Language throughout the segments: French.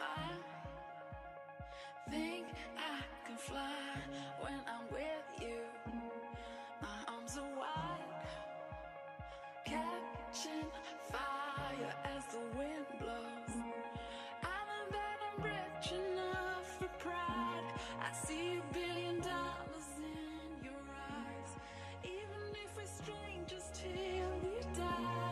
fly. Think I can fly when I'm with you. My arms are wide, catching fire as the wind blows. I know that I'm rich enough for pride. I see $1 billion in your eyes. Even if we're strangers till we die.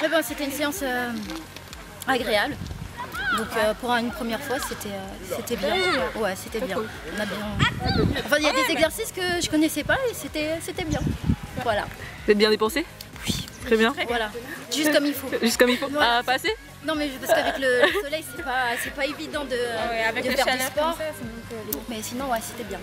Eh ben, c'était une séance agréable, donc pour une première fois c'était bien, ouais, c'était bien. On a bien... Enfin, il y a des exercices que je connaissais pas et c'était bien, voilà. Vous êtes bien dépensé? Oui. Très bien. Voilà, juste comme il faut. Juste comme il faut, voilà. À passer? Non mais parce qu'avec le soleil c'est pas évident de, ouais, avec de faire du sport, ça, donc, mais sinon ouais, c'était bien.